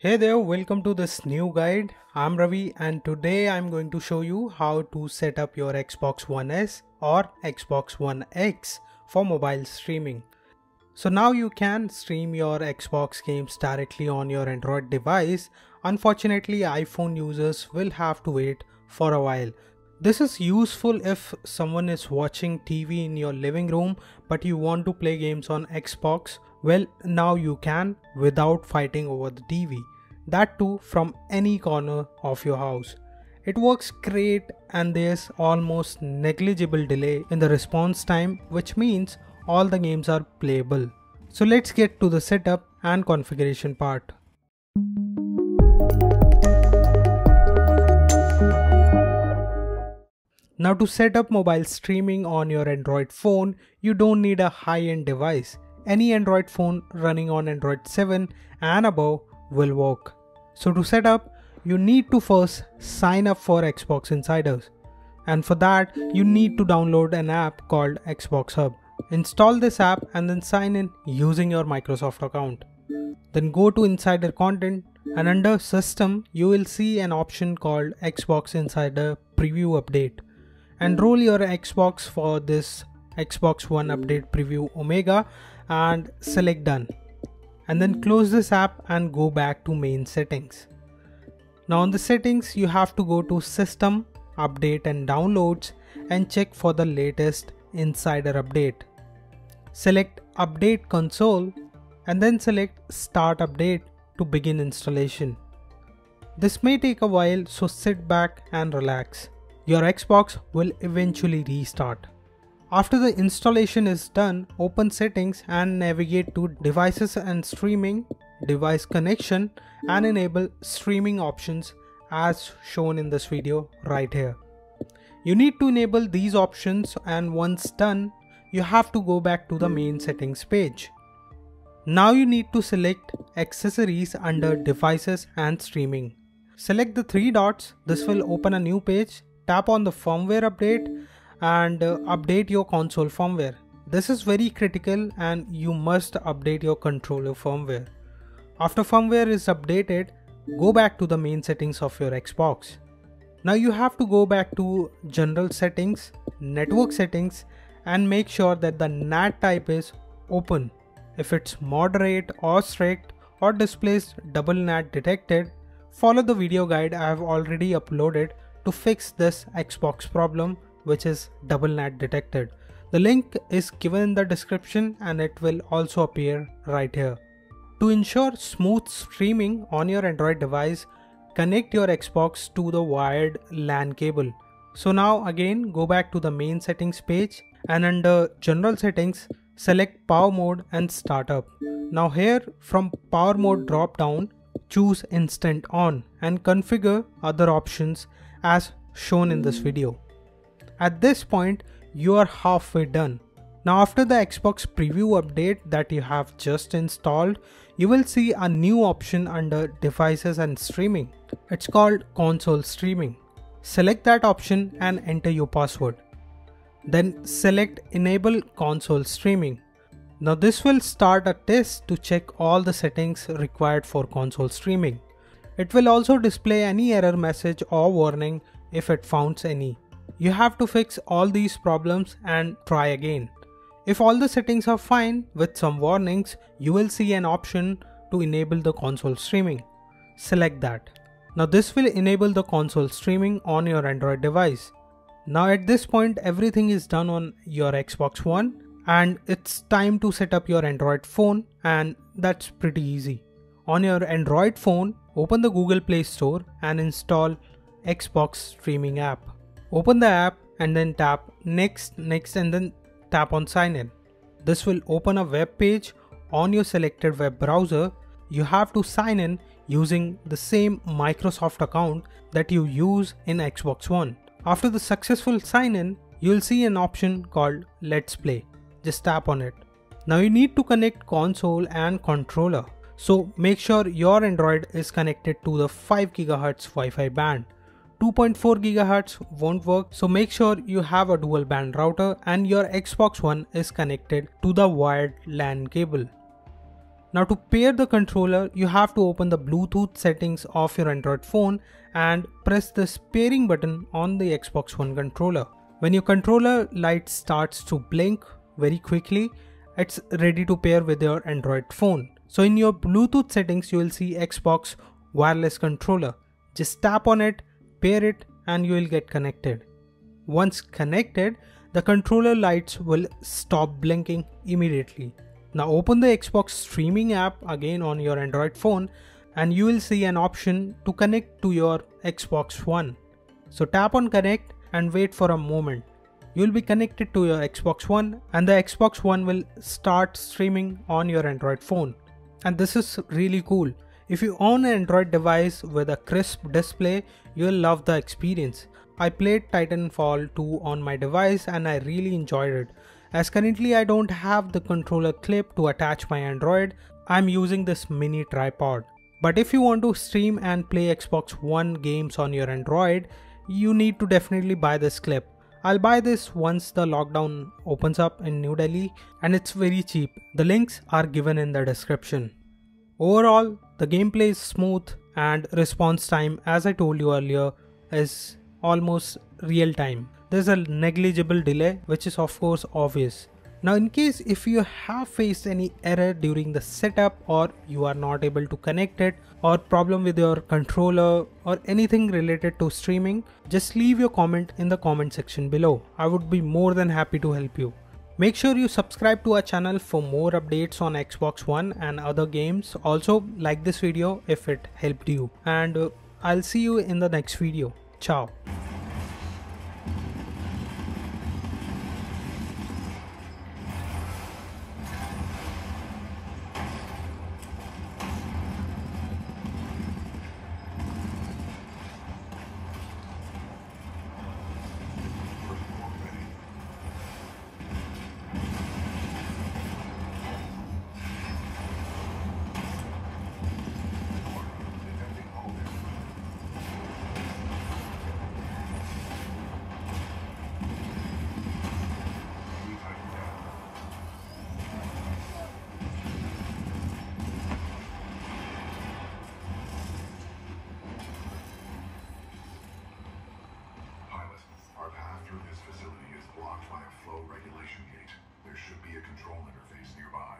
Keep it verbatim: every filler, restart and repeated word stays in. Hey there, welcome to this new guide. I'm Ravi and today I'm going to show you how to set up your Xbox One S or Xbox One X for mobile streaming. So now you can stream your Xbox games directly on your Android device. Unfortunately, iPhone users will have to wait for a while. This is useful if someone is watching T V in your living room but you want to play games on Xbox. Well, now you can without fighting over the T V, that too from any corner of your house. It works great and there's almost negligible delay in the response time, which means all the games are playable. So let's get to the setup and configuration part. Now to set up mobile streaming on your Android phone, you don't need a high-end device. Any Android phone running on Android seven and above will work. So to set up, you need to first sign up for Xbox Insiders. And for that, you need to download an app called Xbox Hub. Install this app and then sign in using your Microsoft account. Then go to Insider Content and under System, you will see an option called Xbox Insider Preview Update. Enroll your Xbox for this Xbox One Update Preview Omega and select done, and then close this app and go back to main settings. Now on the settings, you have to go to System, Update and Downloads and check for the latest Insider update. Select Update Console and then select Start Update to begin installation. This may take a while, so sit back and relax. Your Xbox will eventually restart. After the installation is done, open settings and navigate to devices and streaming, device connection and enable streaming options as shown in this video right here. You need to enable these options and once done, you have to go back to the main settings page. Now you need to select accessories under devices and streaming. Select the three dots, this will open a new page, tap on the firmware update and uh, update your console firmware. This is very critical and you must update your controller firmware. After firmware is updated, go back to the main settings of your Xbox. Now you have to go back to general settings, network settings and make sure that the N A T type is open. If it's moderate or strict or displays double N A T detected, follow the video guide I have already uploaded to fix this Xbox problem, which is double N A T detected. The link is given in the description and it will also appear right here. To ensure smooth streaming on your Android device, connect your Xbox to the wired LAN cable. So now again go back to the main settings page and under general settings select power mode and start up. Now here from power mode drop down choose instant on and configure other options as shown in this video. At this point, you are halfway done. Now after the Xbox preview update that you have just installed, you will see a new option under devices and streaming. It's called console streaming. Select that option and enter your password. Then select enable console streaming. Now this will start a test to check all the settings required for console streaming. It will also display any error message or warning if it finds any. You have to fix all these problems and try again. If all the settings are fine with some warnings, you will see an option to enable the console streaming. Select that. Now this will enable the console streaming on your Android device. Now at this point everything is done on your Xbox One and it's time to set up your Android phone, and that's pretty easy. On your Android phone, open the Google Play Store and install Xbox Streaming app. Open the app and then tap next, next and then tap on sign in. This will open a web page on your selected web browser. You have to sign in using the same Microsoft account that you use in Xbox One. After the successful sign in, you'll see an option called Let's Play. Just tap on it. Now you need to connect console and controller. So make sure your Android is connected to the five gigahertz Wi-Fi band. two point four gigahertz won't work, so make sure you have a dual band router and your Xbox One is connected to the wired LAN cable. Now to pair the controller, you have to open the Bluetooth settings of your Android phone and press this pairing button on the Xbox One controller. When your controller light starts to blink very quickly, it's ready to pair with your Android phone. So in your Bluetooth settings, you will see Xbox Wireless Controller. Just tap on it, pair it, and you will get connected. Once connected, the controller lights will stop blinking immediately. Now open the Xbox Streaming app again on your Android phone and you will see an option to connect to your Xbox One. So tap on connect and wait for a moment. You will be connected to your Xbox One and the Xbox One will start streaming on your Android phone. And this is really cool. If you own an Android device with a crisp display, you'll love the experience. I played Titanfall two on my device and I really enjoyed it. As currently I don't have the controller clip to attach my Android, I'm using this mini tripod. But if you want to stream and play Xbox One games on your Android, you need to definitely buy this clip. I'll buy this once the lockdown opens up in New Delhi and it's very cheap. The links are given in the description. Overall, the gameplay is smooth and response time, as I told you earlier, is almost real time. There's a negligible delay, which is of course obvious. Now in case if you have faced any error during the setup or you are not able to connect it or problem with your controller or anything related to streaming, just leave your comment in the comment section below. I would be more than happy to help you. Make sure you subscribe to our channel for more updates on Xbox One and other games. Also like this video if it helped you, and uh, I'll see you in the next video. Ciao. Flow regulation gate. There should be a control interface nearby.